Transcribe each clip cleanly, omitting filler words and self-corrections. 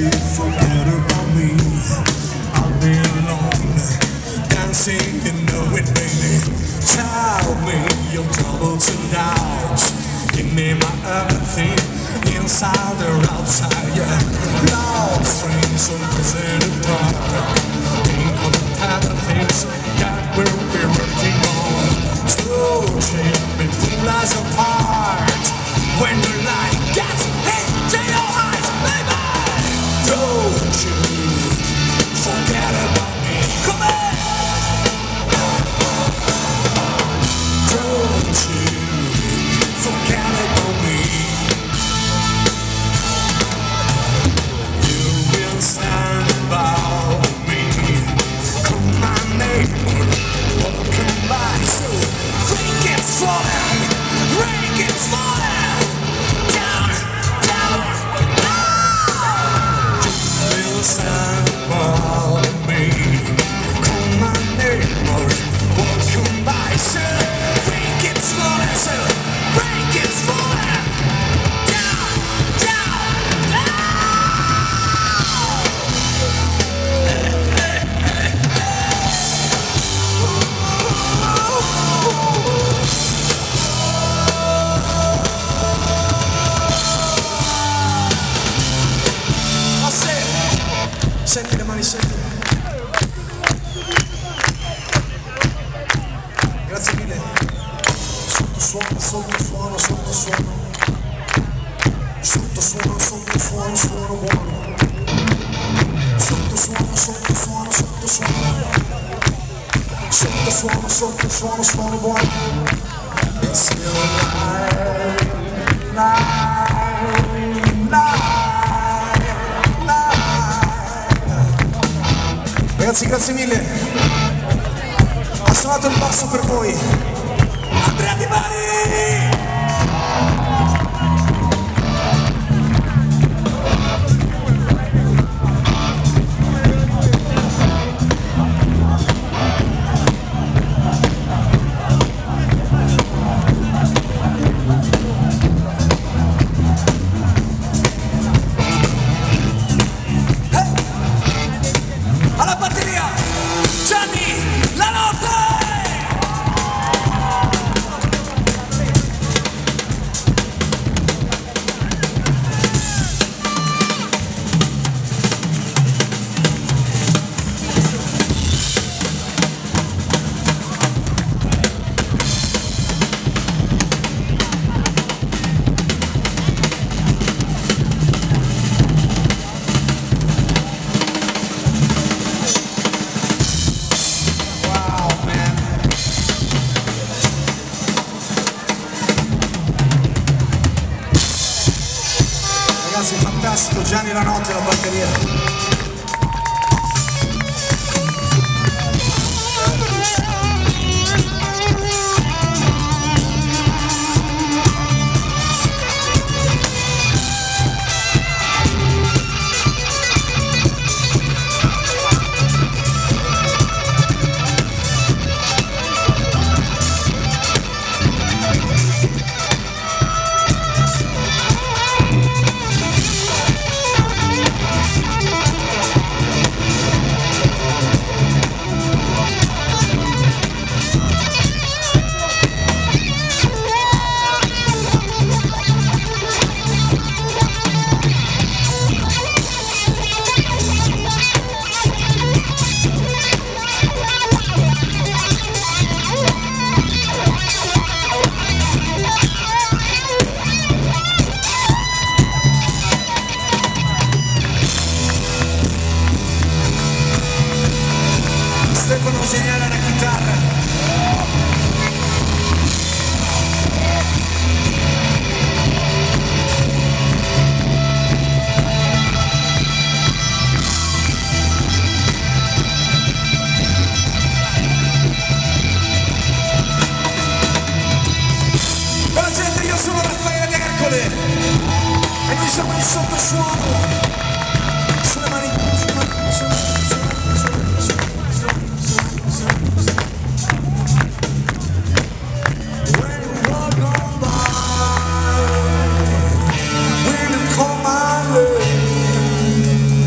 you forget about me. I'll be alone, dancing in the wind, baby. Tell me your troubles and doubts. Give me my everything, inside or outside, yeah. Love strings so busy to talk. Think of the type of things that we'll be working on. Slow change between us apart. When the light gets into your eyes, baby, don't you forget about me. Come on! Don't you forget about me. You will stand about me. Call my name, walk in my soul. Rain is falling, rain is falling. Grazie mille, sottosuono buono, sottosuono buono. It's still nine. Ragazzi, grazie mille. Ha suonato il basso per voi, Andrea Di Bari! Fantastico, Gianni La Notte alla batteria. When you call my name,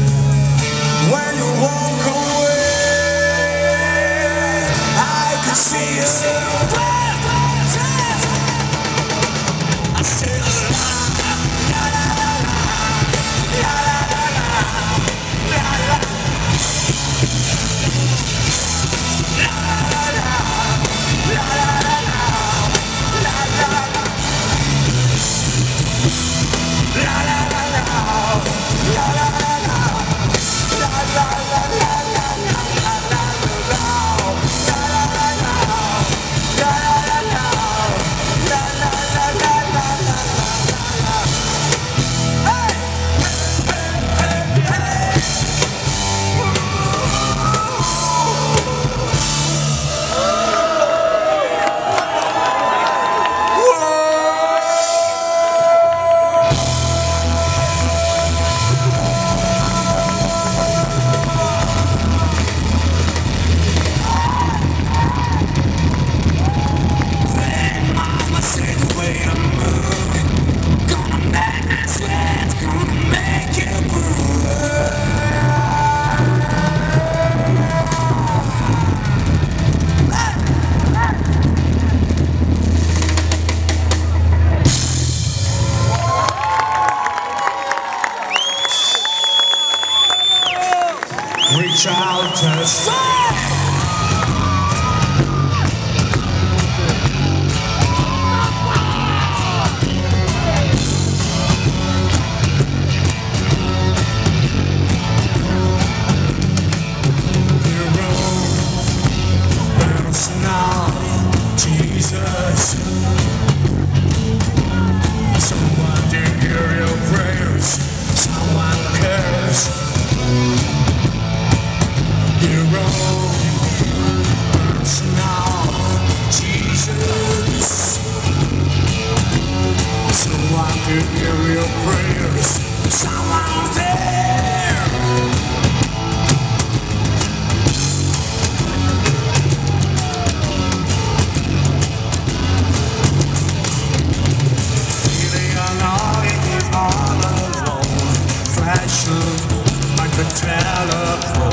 telephone.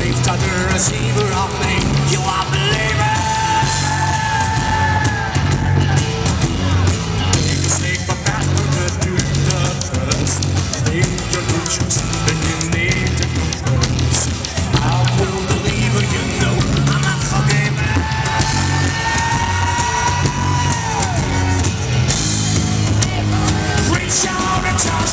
Lift up the receiver of me, you are believing. You can take my password to the trust. If you don't choose, then you need to confess. I will believe you know I'm not forgiving. Reach out and touch me.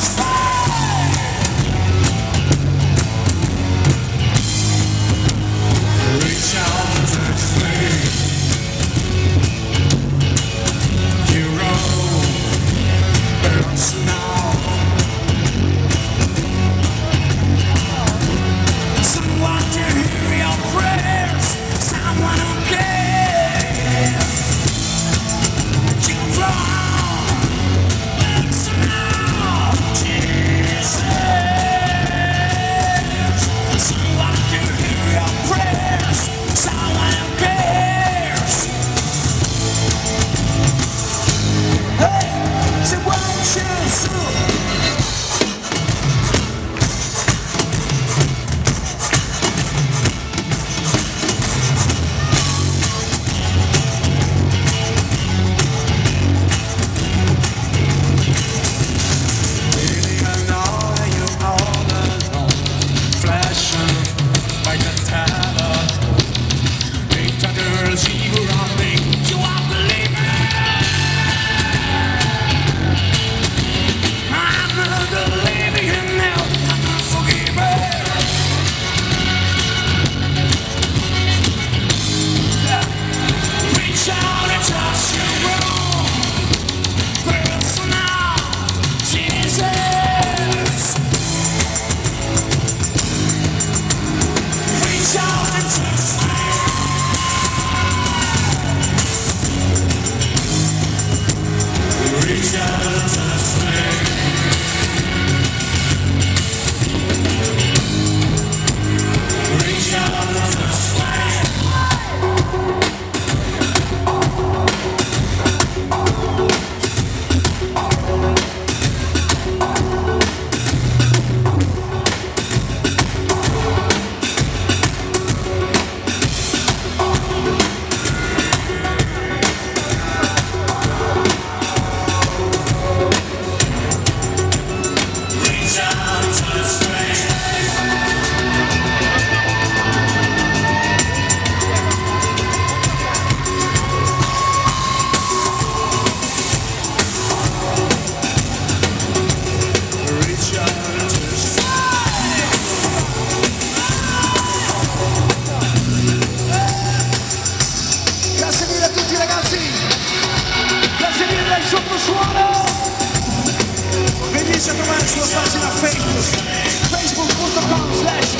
Facebook.com/Sottosuono.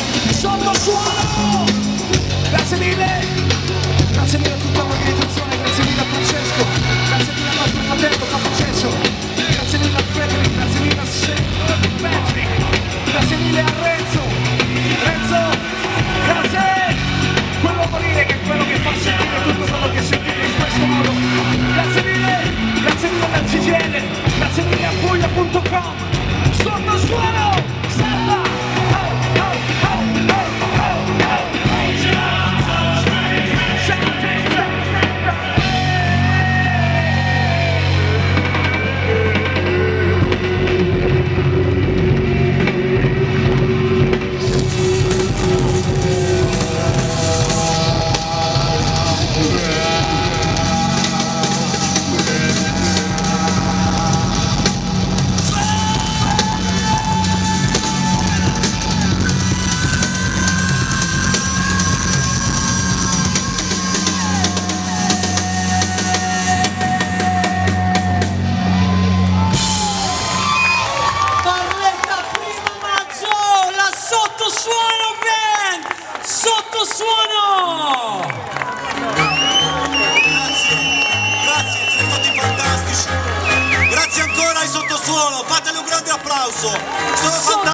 Grazie mille a tutta l'organizzazione, grazie mille a Francesco, grazie mille al nostro fratello Francesco, grazie mille a Frederick, grazie mille a Shepard Metric, grazie mille a Renzo, grazie, quello morire che è quello che fa sentire tutto quello che sentite in questo modo, grazie mille alla CGL, grazie mille a Puglia.com, Sottosuono. Fatele un grande applauso. Sono